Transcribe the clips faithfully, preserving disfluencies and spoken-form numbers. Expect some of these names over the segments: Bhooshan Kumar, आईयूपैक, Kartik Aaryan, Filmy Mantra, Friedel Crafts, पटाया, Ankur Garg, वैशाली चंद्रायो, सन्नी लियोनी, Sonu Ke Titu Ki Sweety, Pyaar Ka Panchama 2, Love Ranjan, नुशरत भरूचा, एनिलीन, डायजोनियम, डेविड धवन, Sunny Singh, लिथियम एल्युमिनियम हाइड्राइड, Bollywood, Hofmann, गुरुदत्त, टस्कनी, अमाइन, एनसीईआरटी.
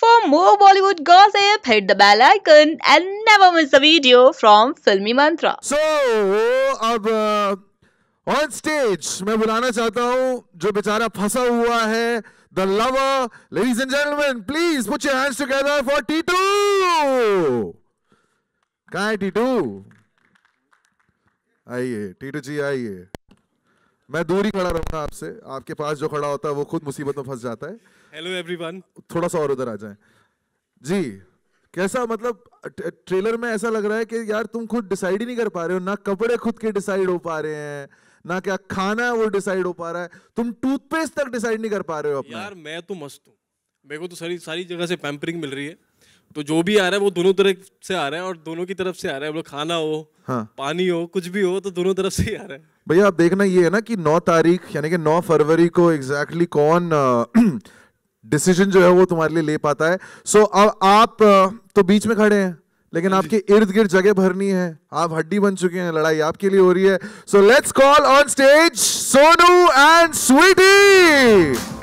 For more Bollywood gossip, hit the bell icon and never miss a video from Filmy Mantra. So, अब uh, on stage मैं बुलाना चाहता हूँ जो बेचारा फंसा हुआ है, the lover. Ladies and gentlemen, please put your hands together for Titu. कहाँ है टीटू? आइए टीटू जी, आइए। मैं दूर ही खड़ा रहूंगा आपसे, आपके पास जो खड़ा होता है वो खुद मुसीबत में फंस जाता है। हेलो एवरीवन, थोड़ा सा और उधर आ जाएं। जी कैसा, मतलब ट्रेलर में ऐसा लग रहा है कि यार तुम खुद डिसाइड ही नहीं कर पा रहे हो, ना कपड़े खुद के डिसाइड हो पा रहे हैं, ना क्या खाना है वो डिसाइड हो पा रहा है, तुम टूथपेस्ट तक डिसाइड नहीं कर पा रहे हो अपना। यार मैं तो मस्त हूँ, मेरे को तो सारी सारी जगह से पैम्परिंग मिल रही है, तो जो भी आ रहा है वो दोनों तरफ से आ रहा है और दोनों की तरफ से आ रहा है, मतलब खाना हो, हाँ, पानी हो, कुछ भी हो, तो दोनों तरफ से ही आ रहा है। भैया आप देखना ये है ना कि नौ तारीख यानी कि नौ फरवरी को एग्जैक्टली कौन डिसीजन जो है वो तुम्हारे लिए ले पाता है। सो अब आप तो बीच में खड़े हैं, लेकिन आपके इर्द गिर्द जगह भरनी है, आप हड्डी बन चुके हैं, लड़ाई आपके लिए हो रही है। So let's call on stage Sonu and Sweety.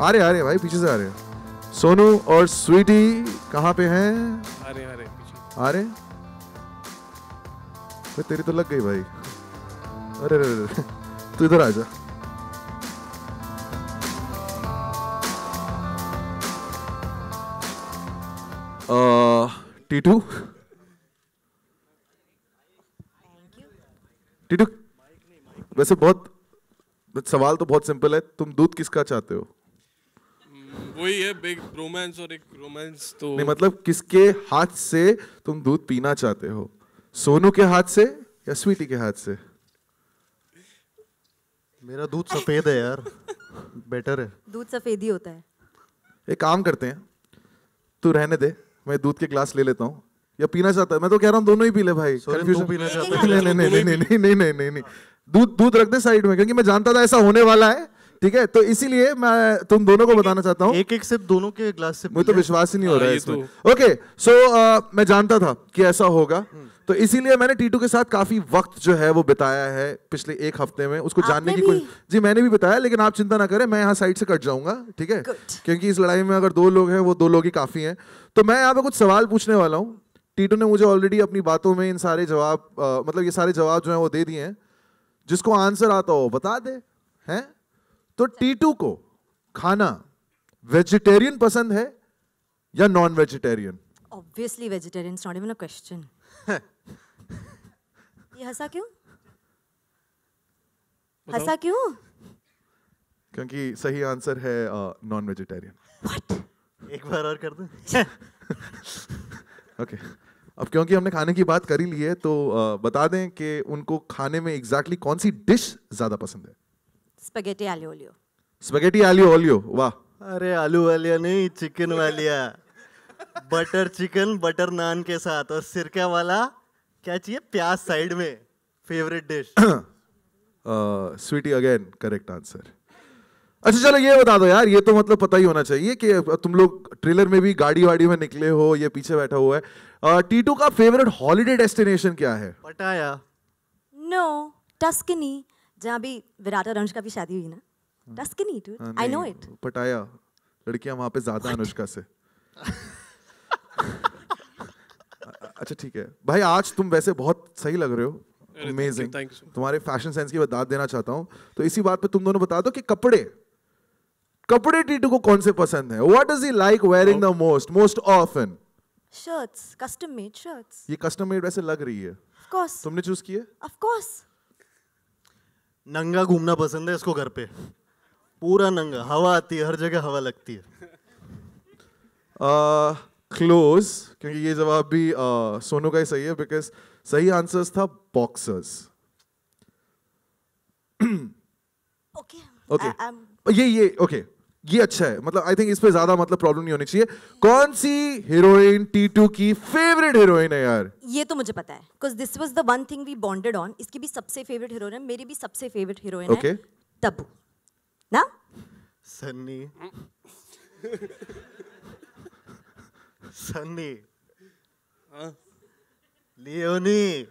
आ रहे आ रहे भाई, पीछे से आ रहे। सोनू और स्वीटी कहाँ पे हैं? आ रहे आ रहे पीछे आ रहे। तो तेरी तो लग गई भाई। अरे अरे अरे तू इधर आ जा। टीटू टीटू वैसे बहुत सवाल तो बहुत सिंपल है, तुम दूध किसका चाहते हो? वही है, बिग रोमांस और एक रोमांस तो नहीं, मतलब किसके हाथ से तुम दूध पीना चाहते हो, सोनू के हाथ से या स्वीटी के हाथ से? मेरा दूध सफेद है यार, बेटर है, दूध सफेद ही होता है। एक काम करते हैं, तू रहने दे, मैं दूध के ग्लास ले लेता हूँ, या पीना चाहता है? मैं तो कह रहा हूँ दोनों ही पी ले भाई। पीना चाहता है? नहीं नहीं नहीं नहीं नहीं नहीं नहीं नहीं, दूध दूध रख दे साइड में, क्योंकि मैं जानता था ऐसा होने वाला है। ठीक है, तो इसीलिए मैं तुम दोनों को बताना चाहता हूँ, एक एक सिप दोनों के ग्लास से। मुझे तो विश्वास ही नहीं हो रहा है इसमें। ओके, सो मैं जानता था कि ऐसा होगा, तो इसीलिए मैंने टीटू के साथ काफी वक्त जो है वो बिताया है पिछले एक हफ्ते में, उसको जानने की कोई। जी मैंने भी बिताया, लेकिन आप चिंता ना करें, मैं यहाँ साइड से कट जाऊंगा। ठीक है, क्योंकि इस लड़ाई में अगर दो लोग हैं वो दो लोग ही काफी हैं। तो मैं यहाँ पे कुछ सवाल पूछने वाला हूँ, टीटू ने मुझे ऑलरेडी अपनी बातों में इन सारे जवाब, मतलब ये सारे जवाब जो है वो दे दिए हैं, जिसको आंसर आता हो बता दे। हैं तो टीटू को खाना वेजिटेरियन पसंद है या non vegetarian? Obviously vegetarian, not even a question. ये हंसा क्यों? हंसा क्यों? क्योंकि सही आंसर है नॉन वेजिटेरियन। एक बार और कर दो। ओके, अब क्योंकि हमने खाने की बात करी ली है, तो uh, बता दें कि उनको खाने में एग्जैक्टली कौन सी डिश ज्यादा पसंद है? स्पेगेटी आलू ओलियो। स्पेगेटी आलू ओलियो, वाह। अरे आलू वालिया नहीं, चिकन वालिया। बटर चिकन, बटर नान के साथ, और सिरका वाला क्या चाहिए, प्याज साइड में, favourite dish. Sweety again correct answer. अच्छा चलो ये बता दो यार, ये तो मतलब पता ही होना चाहिए कि तुम लोग ट्रेलर में भी गाड़ी वाड़ी में निकले हो, ये पीछे बैठा हुआ है। टीटू का फेवरेट हॉलीडे डेस्टिनेशन क्या है? पटाया? नो, टस्कनी, जहाँ भी विराट और अनुष्का की शादी हुई ना, टस्कनी too, I know it। पटाया, लड़कियाँ वहाँ पे ज़्यादा अनुष्का से। अच्छा ठीक है भाई, आज तुम वैसे बहुत सही लग रहे हो, amazing, तुम्हारे फैशन सेंस की बता देना चाहता हूँ। तो इसी बात पे तुम दोनों बता दो कि कपड़े कपड़े टीटू को कौन से पसंद है? What does he like wearing the most, most often? Shirts, custom made shirts। ये custom made वैसे लग रही है। Of course। तुमने चूज किए? Of course। नंगा घूमना पसंद है इसको, घर पे पूरा नंगा, हवा आती है, हर जगह हवा लगती है। क्लोज, uh, क्योंकि ये जवाब भी uh, सोनू का ही सही है, बिकॉज सही आंसर था बॉक्सर्स। ओके ओके, ये ये ओके okay. ये अच्छा है, मतलब आई थिंक इस पे ज्यादा मतलब प्रॉब्लम नहीं होनी चाहिए। कौन सी हीरोइन टीटू की फेवरेट हीरोइन है? यार ये तो मुझे पता है, because this was the one thing we bonded on। इसकी भी सबसे फेवरेट हीरोइन है, मेरी भी सबसे फेवरेट हीरोइन okay. है तब्बू ना, Sunny सन्नी लियोनी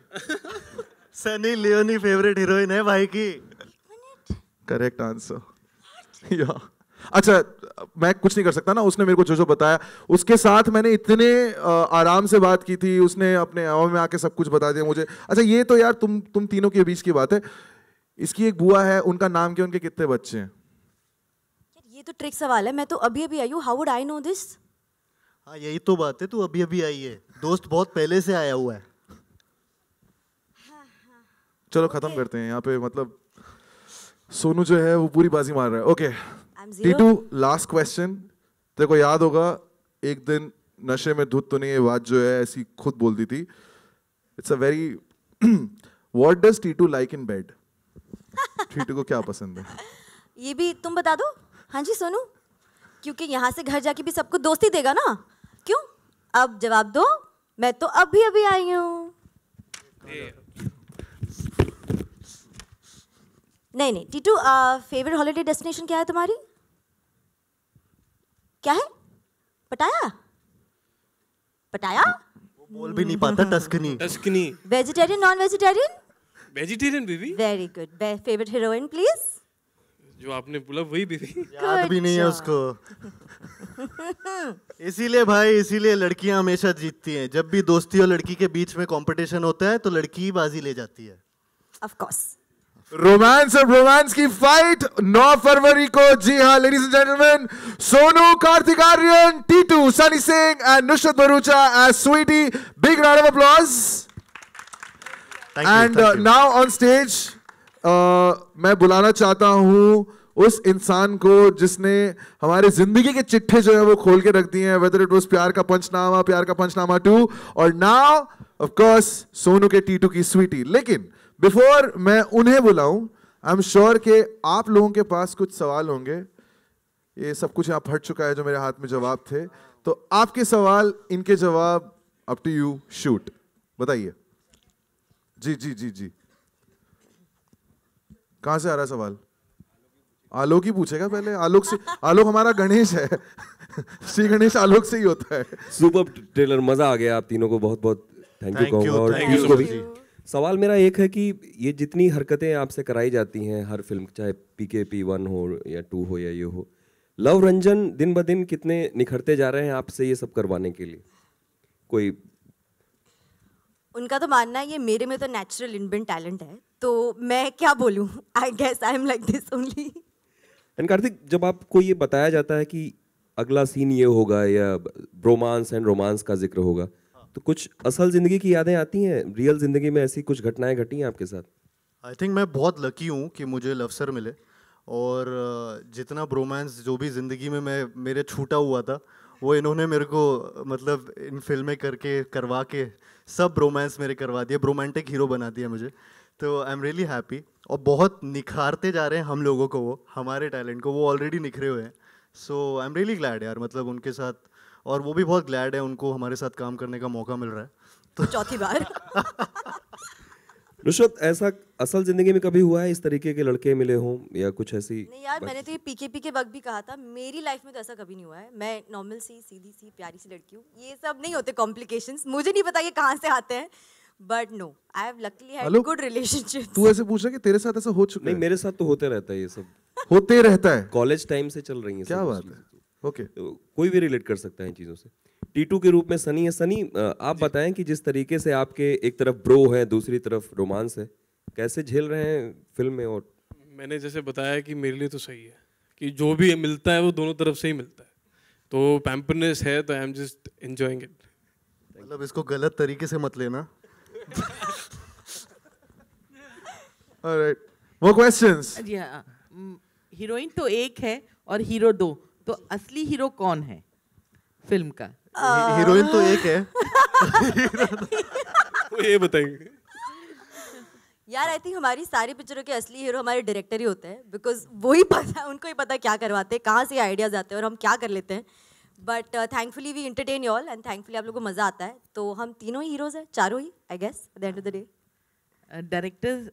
सन्नी लियोनी favourite heroine है भाई की। Correct answer. या अच्छा मैं कुछ नहीं कर सकता ना, उसने मेरे को जो जो बताया उसके साथ मैंने इतने आराम से बात की थी, उसने अपने आवाज में आके सब कुछ बता दिया मुझे। अच्छा ये तो यार तुम तुम तीनों के बीच की बात है, इसकी एक बुआ है, उनका नाम क्या, उनके कितने बच्चे हैं? ये तो ट्रिक सवाल है, मैं तो अभी अभी आई हूँ, how would I know this? हाँ यही तो बात है, तू अभी अभी आई है, दोस्त बहुत पहले से आया हुआ है। चलो खत्म करते हैं यहाँ पे, मतलब सोनू जो है वो पूरी बाजी मार रहा है। ओके टीटू लास्ट क्वेश्चन, तेरे को याद होगा एक दिन नशे में धुत तूने ये बात जो है ऐसी खुद बोल दी थी, it's a very what does Titu like in bed? Titu को क्या पसंद है? ये भी तुम बता दो। हाँ जी सोनू, क्योंकि यहाँ से घर जाके भी सबको दोस्ती देगा ना, क्यों? अब जवाब दो, मैं तो अभी अभी आई हूँ। नहीं नहीं टीटू, फेवरेट हॉलीडे डेस्टिनेशन क्या है तुम्हारी? क्या है? पटाया? पटाया? वो बोल भी नहीं पाता। टस्कनी। टस्कनी। Vegetarian, non vegetarian? Vegetarian baby. Very good. Favourite heroine please? जो आपने बोला वही बेबी। याद भी नहीं है उसको। इसीलिए भाई, इसीलिए लड़कियां हमेशा जीतती हैं। जब भी दोस्ती और लड़की के बीच में कॉम्पिटिशन होता है तो लड़की बाजी ले जाती है। Of course. रोमांस और रोमांस की फाइट नौ फरवरी को, जी हाँ ladies and gentleman, Sonu, Kartik Aaryan, Titu, Sunny Singh and नुशरत भरूचा as Sweety. Big round of applause. And now on stage मैं बुलाना चाहता हूं उस इंसान को जिसने हमारे जिंदगी के चिट्ठे जो है वो खोल के रख दिए हैं, वेदर इट वाज प्यार का पंचनामा, प्यार का पंचनामा टू, और now of course Sonu Ke Titu Ki Sweety. लेकिन बिफोर मैं उन्हें बुलाऊं, आई एम श्योर के आप लोगों के पास कुछ सवाल होंगे। ये सब कुछ यहाँ फट चुका है जो मेरे हाथ में जवाब थे, तो आपके सवाल, इनके जवाब, अप टू यू, शूट, बताइए। जी जी जी जी कहाँ से आ रहा सवाल? आलोक ही पूछेगा पहले, आलोक से। आलोक हमारा गणेश है, श्री गणेश आलोक से ही होता है। सुपर ट्रेलर, मजा आ गया। आप तीनों को बहुत बहुत थैंक यू। और सवाल मेरा एक है कि ये जितनी हरकतें आपसे कराई जाती हैं हर फिल्म, चाहे पी के पी वन हो या टू हो या ये हो, लव रंजन दिन ब दिन कितने निखरते जा रहे हैं आपसे ये सब करवाने के लिए? कोई उनका तो मानना है ये मेरे में तो नेचुरल इनबिल्ट टैलेंट है, तो मैं क्या बोलूं, I guess I am like this only. And Kartik, जब आपको ये बताया जाता है कि अगला सीन ये होगा या रोमांस एंड रोमांस का जिक्र होगा, तो कुछ असल जिंदगी की यादें आती हैं? रियल जिंदगी में ऐसी कुछ घटनाएं घटी हैं आपके साथ? आई थिंक मैं बहुत लकी हूँ कि मुझे लवसर मिले, और जितना ब्रोमांस जो भी जिंदगी में मैं मेरे छूटा हुआ था वो इन्होंने मेरे को, मतलब इन फिल्में करके करवा के सब ब्रोमांस मेरे करवा दिए, ब्रोमांटिक हीरो बना दिया मुझे, तो आई एम रियली हैप्पी। और बहुत निखारते जा रहे हैं हम लोगों को वो, हमारे टैलेंट को, वो ऑलरेडी निखरे हुए हैं, so I am really glad यार, मतलब उनके साथ, और वो भी बहुत ग्लैड है उनको हमारे साथ काम करने का मौका मिल रहा है, तो चौथी बार। नुसरत, ऐसा असल जिंदगी में कभी हुआ है इस तरीके के लड़के मिले हों या कुछ ऐसी? नहीं यार, मैंने तो ये पीकेपी के वक्त भी कहा था, मेरी लाइफ में तो ऐसा कभी नहीं हुआ है। मैं नॉर्मल सी, सीधी सी, प्यारी सी लड़की हूँ, ये सब नहीं होते कॉम्प्लिकेशंस, मुझे नहीं पता ये कहाँ से आते हैं, but no I have luckily had good relationship. तू ऐसे पूछ रहा कि तेरे साथ ऐसा हो चुका? नहीं, मेरे साथ तो होते रहता है, ये सब होते रहता है, कॉलेज टाइम से चल रही है। क्या बात है। Okay okay. तो कोई भी रिलेट कर सकता है इन चीज़ों से। टीटू के रूप में सनी है। सनी, आप बताएं कि जिस तरीके से आपके एक तरफ ब्रो है दूसरी तरफ रोमांस है, कैसे झेल रहे हैं फिल्म में? और मैंने जैसे बताया कि मेरे लिए तो सही है कि जो भी मिलता है वो दोनों तरफ से ही मिलता है, तो पैम्परनेस है, तो I am just enjoying it. मतलब इसको गलत तरीके से मत लेना। ऑलराइट, वो क्वेश्चंस। जी हाँ, हीरोइन तो एक है और हीरो दो, तो असली हीरो कौन है फिल्म का? हीरोइन तो एक है। ये बताइए यार, आई थिंक हमारी सारी पिक्चरों के असली हीरो हमारे डायरेक्टर ही होते हैं, बिकॉज वो ही पता है, उनको ही पता है क्या करवाते हैं, कहाँ से आइडियाज आते हैं और हम क्या कर लेते हैं। But thankfully we entertain all and thankfully आप लोगों को मजा आता है, तो हम तीनों ही हीरोज हैं, चारों ही I guess at the end of the day. Director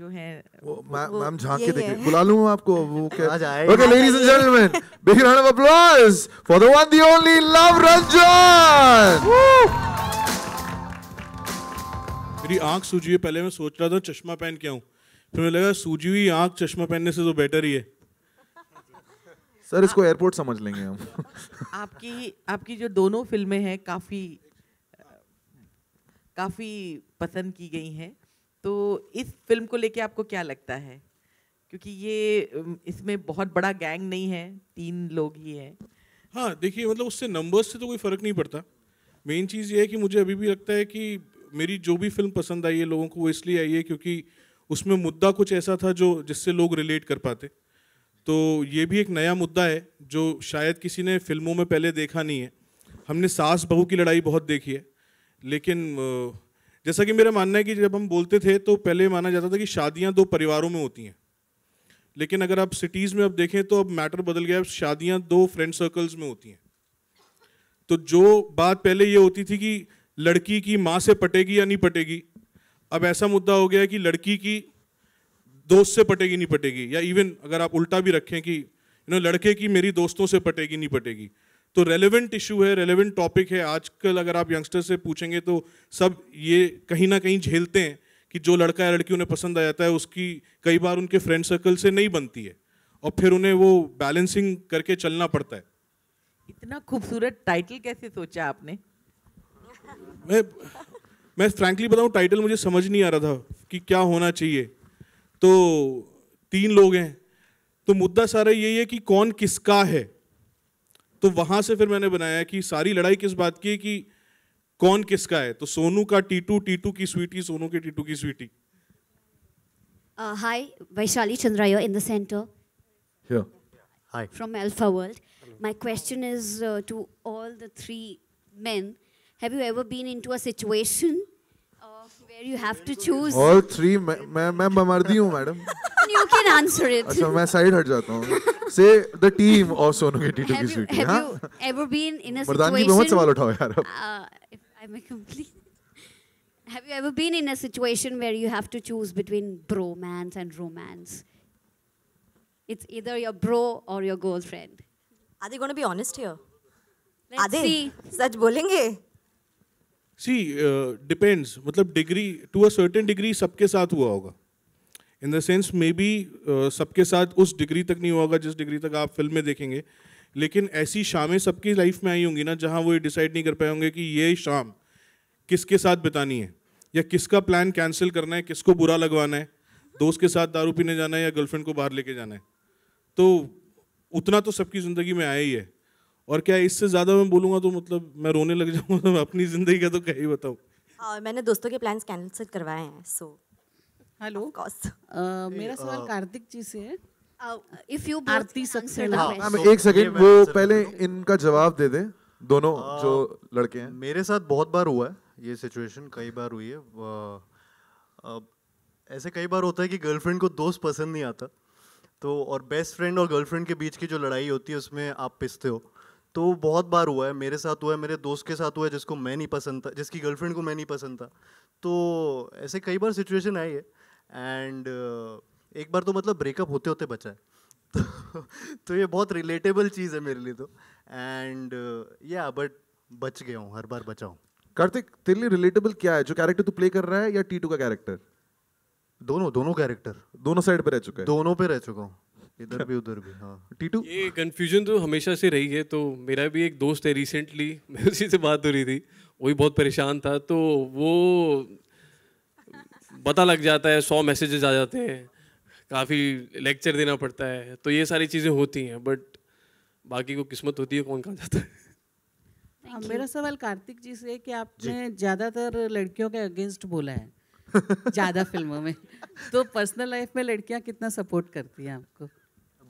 जो है वो मैम झांक के देखिए, बुला लूं आपको वो क्या आ जाए। Okay ladies and gentleman, big round of applause for the one the only Luv Ranjan. मेरी आंख सूजी हुई, पहले मैं सोच रहा था चश्मा पहन के आऊं, फिर मुझे लगा सूजी हुई आंख चश्मा पहनने से तो बेटर ही है। सर इसको एयरपोर्ट समझ लेंगे हम। आपकी आपकी जो दोनों फिल्में हैं काफ़ी काफ़ी पसंद की गई हैं, तो इस फिल्म को लेके आपको क्या लगता है? क्योंकि ये इसमें बहुत बड़ा गैंग नहीं है, तीन लोग ही हैं। हाँ देखिए, मतलब उससे नंबर्स से तो कोई फ़र्क नहीं पड़ता। मेन चीज़ ये है कि मुझे अभी भी लगता है कि मेरी जो भी फिल्म पसंद आई है लोगों को, वो इसलिए आई है क्योंकि उसमें मुद्दा कुछ ऐसा था जो जिससे लोग रिलेट कर पाते। तो ये भी एक नया मुद्दा है जो शायद किसी ने फिल्मों में पहले देखा नहीं है। हमने सास बहू की लड़ाई बहुत देखी है, लेकिन जैसा कि मेरा मानना है कि जब हम बोलते थे तो पहले माना जाता था कि शादियां दो परिवारों में होती हैं, लेकिन अगर आप सिटीज़ में अब देखें तो अब मैटर बदल गया है, शादियाँ दो फ्रेंड सर्कल्स में होती हैं। तो जो बात पहले ये होती थी कि लड़की की माँ से पटेगी या नहीं पटेगी, अब ऐसा मुद्दा हो गया है कि लड़की की दोस्त से पटेगी नहीं पटेगी, या इवन अगर आप उल्टा भी रखें कि यू नो लड़के की मेरी दोस्तों से पटेगी नहीं पटेगी। तो रेलेवेंट इशू है, रेलेवेंट टॉपिक है। आजकल अगर आप यंगस्टर से पूछेंगे तो सब ये कहीं ना कहीं झेलते हैं कि जो लड़का या लड़की उन्हें पसंद आ जाता है उसकी कई बार उनके फ्रेंड सर्कल से नहीं बनती है, और फिर उन्हें वो बैलेंसिंग करके चलना पड़ता है। इतना खूबसूरत टाइटल कैसे सोचा आपने? मैं मैं फ्रैंकली बताऊं, टाइटल मुझे समझ नहीं आ रहा था कि क्या होना चाहिए। तो तीन लोग हैं तो मुद्दा सारा यही है कि कौन किसका है। तो वहाँ से फिर मैंने बनाया कि सारी लड़ाई किस बात की है कि कौन किसका है। तो सोनू का Titu, Titu Ki Sweety, Sonu Ke Titu Ki Sweety. Hi, वैशाली चंद्रायो in the centre here, hi from Alpha World. My question is uh, to all the three men. Have you ever been into a situation uh, where you have to choose? All three, मैं मैं मर्दी हूँ madam. You can answer it. अच्छा मैं side हट जाता हूँ. Say the team or Sonu ke Titu ki Sweety. Have you ever been in a situation? मर्दानी बहुत सवाल उठाओ यार अब. If I may complete. Have you ever been in a situation where you have to choose between bromance and romance? It's either your bro or your girlfriend. Are they going to be honest here? Let's Are they? See. सच बोलेंगे? See, uh, depends. मतलब degree to a certain degree सबके साथ हुआ होगा. In the sense maybe uh, सबके साथ उस degree तक नहीं हुआ होगा जिस degree तक आप फिल्म में देखेंगे, लेकिन ऐसी शामें सबकी लाइफ में आई होंगी ना जहाँ वो ये डिसाइड नहीं कर पाए होंगे कि ये शाम किसके साथ बितानी है, या किसका प्लान कैंसिल करना है, किसको बुरा लगवाना है, दोस्त के साथ दारू पीने जाना है या गर्लफ्रेंड को बाहर लेके जाना है। तो उतना तो सबकी ज़िंदगी में आया ही है, और क्या इससे ज़्यादा मैं बोलूँगा तो मतलब मैं रोने लग जाऊँगा। तो मैं अपनी ज़िंदगी का तो क्या ही बताऊँ। uh, मैंने दोस्तों के प्लान्स कैंसिल करवाए हैं। सो हेलो, मेरा सवाल कार्तिक जी से है। इफ़ यू आरती सक्सेना, एक सेकेंड वो पहले इनका जवाब दे दें दोनों uh, जो लड़के हैं। मेरे साथ बहुत बार हुआ है ये सिचुएशन, कई बार हुई है। uh, uh, ऐसे कई बार होता है कि गर्लफ्रेंड को दोस्त पसंद नहीं आता, तो और बेस्ट फ्रेंड और गर्लफ्रेंड के बीच की जो लड़ाई होती है उसमें आप पिसते हो। तो बहुत बार हुआ है, मेरे साथ हुआ है, मेरे दोस्त के साथ हुआ है जिसको मैं नहीं पसंद था, जिसकी गर्लफ्रेंड को मैं नहीं पसंद था। तो ऐसे कई बार सिचुएशन आई है। एंड uh, एक बार तो मतलब ब्रेकअप होते होते बचा है। तो, तो ये बहुत रिलेटेबल चीज़ है मेरे लिए तो। एंड या बट बच गया हूँ, हर बार बचा हूँ। कार्तिक, तेरे लिए रिलेटेबल क्या है? जो कैरेक्टर तू प्ले कर रहा है या टीटू का कैरेक्टर? दोनों दोनों कैरेक्टर दोनों साइड पे रह चुका है, दोनों पे रह चुका हूँ, इधर भी उधर भी। हाँ टीटू, ये कंफ्यूजन तो हमेशा से रही है। तो मेरा भी एक दोस्त है, रिसेंटली मेरी उसी से बात हो रही थी, वही बहुत परेशान था। तो वो पता लग जाता है, सौ मैसेजेस आ जाते हैं, काफ़ी लेक्चर देना पड़ता है। तो ये सारी चीज़ें होती हैं, बट बाकी को किस्मत होती है कौन कहाँ जाता है। हाँ, मेरा सवाल कार्तिक जी से कि आपने ज़्यादातर लड़कियों के अगेंस्ट बोला है ज़्यादा फिल्मों में, तो पर्सनल लाइफ में लड़कियां कितना सपोर्ट करती हैं आपको?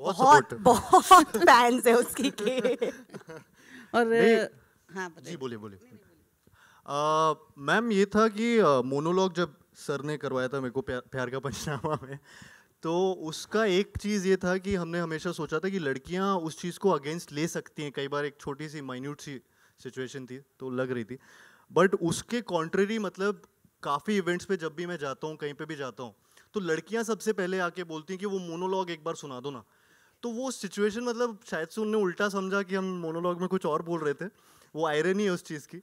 बहुत बहुत फैंस है उसकी के। और हाँ जी बोलिए बोलिए मैम। ये था कि मोनोलॉग जब सर ने करवाया था मेरे को प्यार का पंचनामा में, तो उसका एक चीज़ ये था कि हमने हमेशा सोचा था कि लड़कियां उस चीज़ को अगेंस्ट ले सकती हैं। कई बार एक छोटी सी माइन्यूट सी सिचुएशन थी तो लग रही थी, बट उसके कॉन्ट्रेरी मतलब काफ़ी इवेंट्स पे जब भी मैं जाता हूँ, कहीं पे भी जाता हूँ, तो लड़कियाँ सबसे पहले आके बोलती हैं कि वो मोनोलॉग एक बार सुना दो ना। तो वो सिचुएशन मतलब शायद से उन्होंने उल्टा समझा कि हम मोनोलॉग में कुछ और बोल रहे थे, वो आयरनी है उस चीज़ की।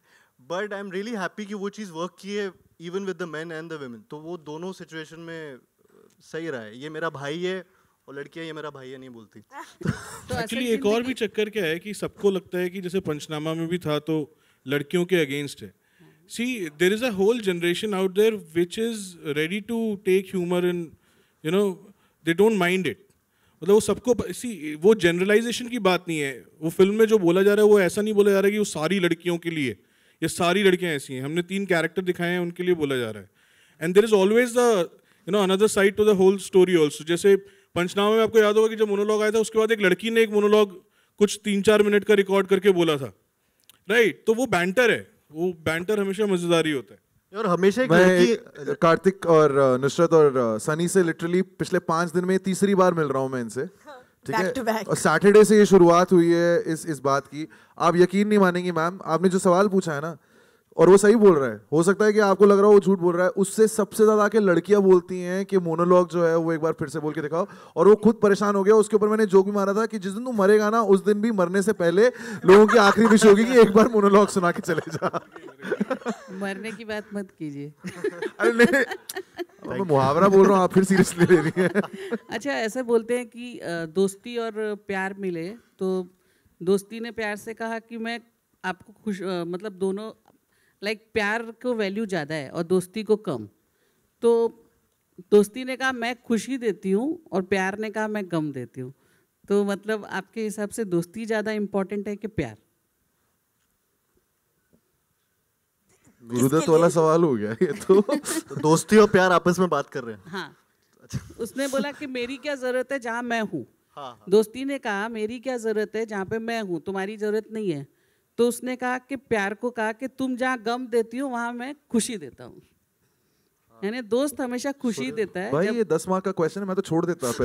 But I am really happy कि वो चीज़ वर्क की है even with the man and the women. तो वो दोनों सिचुएशन में सही रहा है। ये मेरा भाई है, और लड़कियां ये मेरा भाई है नहीं बोलती। एक्चुअली एक और भी चक्कर क्या है कि सबको लगता है कि जैसे पंचनामा में भी था तो लड़कियों के अगेंस्ट है। See there is a whole generation out there which is ready to take humour and you know they don't mind it. मतलब वो सबको सी वो जनरलाइजेशन की बात नहीं है। वो फिल्म में जो बोला जा रहा है वो ऐसा नहीं बोला जा रहा है कि वो सारी लड़कियों के लिए, ये सारी लड़कियाँ ऐसी हैं, हमने तीन कैरेक्टर दिखाए हैं उनके लिए बोला जा रहा है। And there is always the you know another side to the whole story also. जैसे पंचनामा में आपको याद होगा कि जब मोनोलॉग आया था उसके बाद एक लड़की ने एक मोनोलॉग कुछ तीन चार मिनट का रिकॉर्ड करके बोला था, राइट? तो वो बैंटर है, वो बैंटर हमेशा मजेदार ही होता है। और हमेशा एक लड़की, कार्तिक और नुसरत और सनी से लिटरली पिछले पाँच दिन में तीसरी बार मिल रहा हूँ मैं इनसे, ठीक है? और सैटरडे से ये शुरुआत हुई है इस इस बात की। आप यकीन नहीं मानेंगी मैम, आपने जो सवाल पूछा है ना, और वो सही बोल रहा है, हो सकता है कि आपको लग रहा हो वो झूठ बोल रहा है, उससे सबसे ज़्यादा आके लड़कियां बोलती हैं कि मोनोलॉग जो है वो एक बार फिर से बोल के दिखाओ। और वो खुद परेशान हो गया, उसके ऊपर मैंने जोक भी मारा था कि जिस दिन तू मरेगा ना उस दिन भी मरने से पहले लोगों की आखिरी विश होगी कि एक बार मोनोलॉग सुना के चले जा। मरने की बात मत कीजिए। अरे मैं मुहावरा बोल रहा हूँ, आप फिर सीरियसली ले रही हैं। अच्छा, ऐसा बोलते हैं कि दोस्ती और प्यार मिले, तो दोस्ती ने प्यार से कहा कि मैं आपको खुश, मतलब दोनों लाइक like, प्यार को वैल्यू ज़्यादा है और दोस्ती को कम। तो दोस्ती ने कहा मैं खुशी देती हूँ और प्यार ने कहा मैं गम देती हूँ। तो मतलब आपके हिसाब से दोस्ती ज़्यादा इम्पोर्टेंट है कि प्यार? गुरुदत्त वाला सवाल हो गया ये तो। तो दोस्ती और प्यार आपस में बात कर रहे हैं। हाँ, अच्छा। उसने बोला कि मेरी क्या ज़रूरत है जहाँ मैं हूँ। हाँ, हाँ। दोस्ती ने कहा मेरी क्या ज़रूरत है जहाँ पे मैं हूँ, तुम्हारी ज़रूरत नहीं है। तो उसने कहा कि प्यार को कहा कि तुम जहाँ गम देती हो वहाँ मैं खुशी देता हूँ। यानी दोस्त हमेशा खुशी देता है। भाई ये दस मार्क का क्वेश्चन है, मैं तो छोड़ देता हूँ।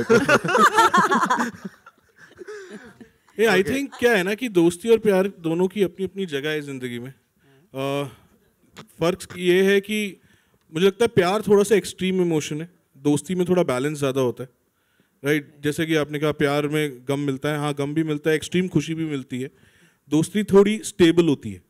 आई थिंक क्या है ना कि दोस्ती और प्यार दोनों की अपनी अपनी जगह है जिंदगी में। uh, फर्क ये है कि मुझे लगता है प्यार थोड़ा सा एक्सट्रीम इमोशन है, दोस्ती में थोड़ा बैलेंस ज़्यादा होता है, राइट? right? जैसे कि आपने कहा प्यार में गम मिलता है, हाँ गम भी मिलता है, एक्सट्रीम खुशी भी मिलती है। दोस्ती थोड़ी स्टेबल होती है,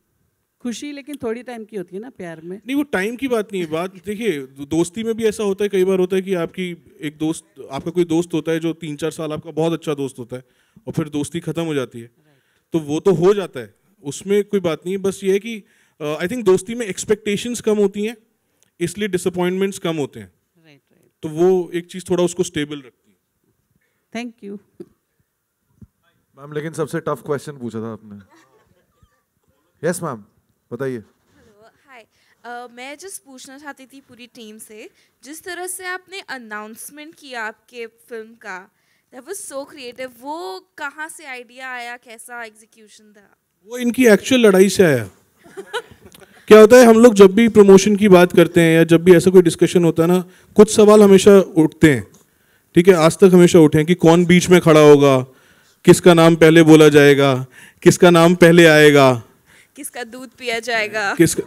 खुशी लेकिन थोड़ी टाइम की होती है ना, प्यार में नहीं। वो टाइम की बात नहीं है, बात देखिए दोस्ती में भी ऐसा होता है, कई बार होता है कि आपकी एक दोस्त, आपका कोई दोस्त होता है जो तीन चार साल आपका बहुत अच्छा दोस्त होता है और फिर दोस्ती खत्म हो जाती है, right. तो वो तो हो जाता है, उसमें कोई बात नहीं है। बस ये है कि आई थिंक दोस्ती में एक्सपेक्टेशंस कम होती हैं, इसलिए डिसअपॉइंटमेंट्स कम होते हैं, right, right. तो वो एक चीज़ थोड़ा उसको स्टेबल रखती है। Thank you ma'am. लेकिन सबसे टफ क्वेश्चन पूछा था आपने। यस मैम, बताइए। हाय, मैं जस्ट पूछना चाहती थी पूरी टीम से, जिस तरह से आपने अनाउंसमेंट किया आपके फिल्म का, दैट वाज सो क्रिएटिव, वो कहाँ से आइडिया आया, कैसा एग्जीक्यूशन था? वो इनकी एक्चुअल लड़ाई से आया। क्या होता है, हम लोग जब भी प्रमोशन की बात करते हैं या जब भी ऐसा कोई डिस्कशन होता है ना, कुछ सवाल हमेशा उठते हैं, ठीक है? आज तक हमेशा उठे हैं कि कौन बीच में खड़ा होगा, किसका नाम पहले बोला जाएगा, किसका नाम पहले आएगा, किसका दूध पिया जाएगा, किसका।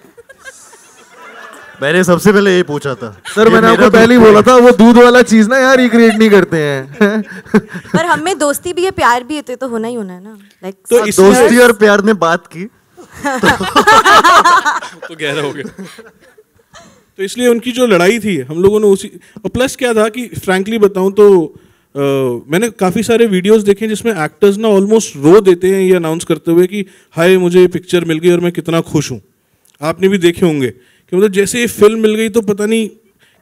मैंने सबसे पहले ये पूछा था सर, मैंने आपको पहले ही बोला था वो दूध वाला चीज ना यार रिक्रिएट नहीं करते हैं। पर हम में दोस्ती भी है प्यार भी है, तो होना ही होना है ना। लाइक like, तो दोस्ती और प्यार ने बात की तो गहरा हो गया। तो इसलिए उनकी जो लड़ाई थी हम लोगों ने उसी, और प्लस क्या था कि फ्रेंकली बताऊँ तो Uh, मैंने काफ़ी सारे वीडियोस देखे जिसमें एक्टर्स ना ऑलमोस्ट रो देते हैं ये अनाउंस करते हुए कि हाय मुझे ये पिक्चर मिल गई और मैं कितना खुश हूँ। आपने भी देखे होंगे कि मतलब जैसे ये फिल्म मिल गई तो पता नहीं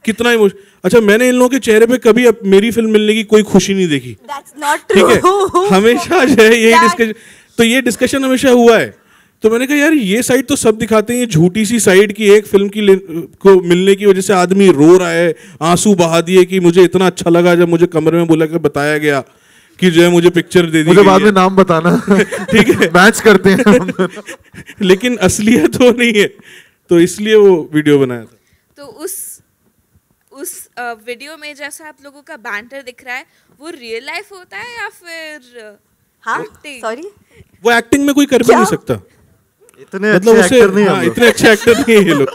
कितना इमोशन। अच्छा, मैंने इन लोगों के चेहरे पे कभी अब मेरी फिल्म मिलने की कोई खुशी नहीं देखी, ठीक है? हमेशा जो है यही डिस्कशन, तो ये डिस्कशन हमेशा हुआ है। तो मैंने कहा यार ये साइड तो सब दिखाते हैं, ये झूठी सी साइड की एक फिल्म की को मिलने की वजह से आदमी रो रहा है, आंसू बहा दिए कि मुझे इतना अच्छा लगा जब मुझे कमरे में बोला के बताया गया कि जो है मुझे पिक्चर दे दी, मुझे बाद में नाम बताना, ठीक है? मैच करते हैं लेकिन असलियत तो नहीं है, तो इसलिए वो वीडियो बनाया था। तो उस उस वीडियो में जैसा आप लोगों का बैंटर दिख रहा है वो रियल लाइफ होता है या फिर? हाँ सॉरी, वो एक्टिंग में कोई कर भी नहीं सकता, इतने मतलब अच्छे एक्टर नहीं, हाँ, इतने अच्छे एक्टर नहीं है ये लोग।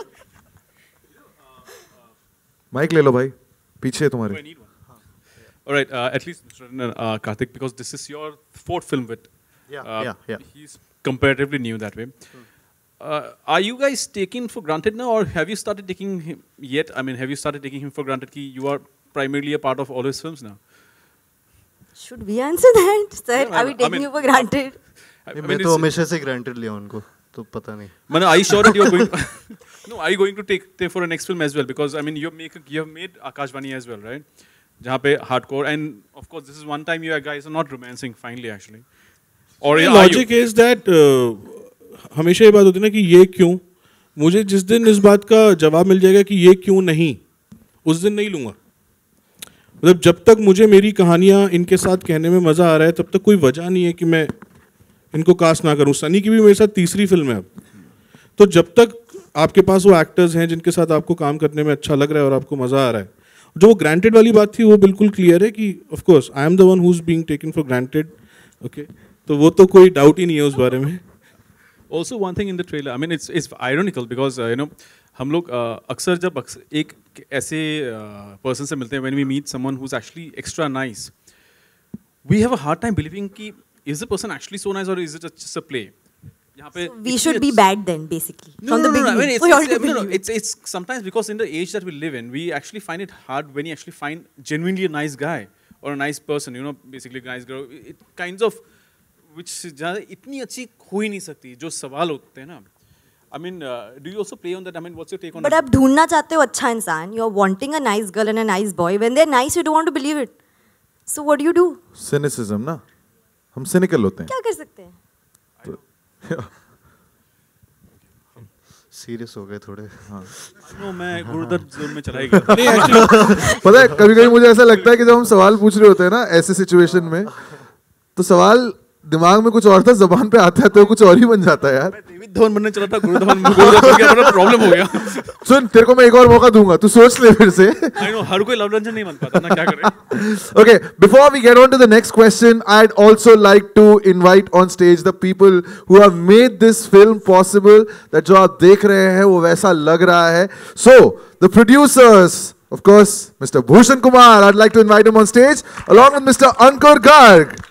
माइक ले लो भाई, पीछे तुम्हारे। Alright, at least Kartik, because this is your fourth film with, yeah yeah he is comparatively new that way. Are you guys taking for granted ना, और have you started taking him yet? I mean have you started taking him for granted कि you are primarily a part of all his films now? Should we answer that, sir? Yeah, are we taking I mean, you for granted? I mean, मैं तो हमेशा से granted लिया उनको, तो पता नहीं. I mean, are you sure that you are going? No, are you going to take take for a next film as well? Because I mean, you make you have made Akashvani as well, right? जहाँ पे hardcore and of course this is one time you guys are not romancing finally actually. Or the logic is that हमेशा ये बात होती है ना कि ये क्यों? मुझे जिस दिन इस बात का जवाब मिल जाएगा कि ये क्यों नहीं, उस दिन नहीं लूँगा. मतलब जब तक मुझे मेरी कहानियाँ इनके साथ कहने में मज़ा आ रहा है तब तक कोई वजह नहीं है कि मैं इनको कास्ट ना करूँ. सनी की भी मेरे साथ तीसरी फिल्म है अब, तो जब तक आपके पास वो एक्टर्स हैं जिनके साथ आपको काम करने में अच्छा लग रहा है और आपको मज़ा आ रहा है. जो वो ग्रांटेड वाली बात थी वो बिल्कुल क्लियर है कि of course I am the one who is being taken for granted. Okay, तो वो तो कोई डाउट ही नहीं है उस बारे में. Also one thing in the trailer, I mean it's it's ironical because uh, you know हम लोग अक्सर जब एक ऐसे पर्सन से मिलते हैं when we meet someone who's actually extra nice, we have a hard time believing कि is the person actually so nice or is it just a play? यहाँ पे we should be bad then basically. No no no, I mean it's no no it's it's sometimes because in the age that we live in, we actually find it hard when you actually find genuinely a nice guy or a nice person, you know, basically a nice girl. It kinds of which ज़्यादा इतनी अच्छी हो ही नहीं सकती जो सवाल होते हैं ना. I mean, uh, do you also play on that? I mean, what's your take on that? But आप ढूंढना चाहते हो अच्छा इंसान. You're wanting a nice girl and a nice boy. When they're nice, you don't want to believe it. So what do you do? Cynicism ना. हम cynical होते हैं. क्या कर सकते हैं? सीरियस हो गए थोड़े. हाँ. नो मैं गुरुदत्त जोन में चला गया. नहीं एक्चुअली. पता है कभी-कभी मुझे ऐसा लगता है कि जब हम सवाल पूछ रहे होते हैं ना ऐसे सिचुएशन में, तो सवाल दिमाग में कुछ और था, जबान पे आता है तो कुछ और ही बन जाता है यार. मैं डेविड धवन बनने चला था, गुरु धवन क्या बड़ा प्रॉब्लम हो गया. सुन, तेरे को मैं एक और मौका दूंगा, तू सोच ले फिर से. आई नो हर कोई लव रंजन नहीं बन पाता ना, क्या करें. Okay, before we get on to the next question, I would also like to invite on stage the people who have made this film possible. That जो आप देख रहे हैं वो वैसा लग रहा है. So the producers of course mister Bhushan Kumar, I would like to invite him on stage along with mister Ankur Garg.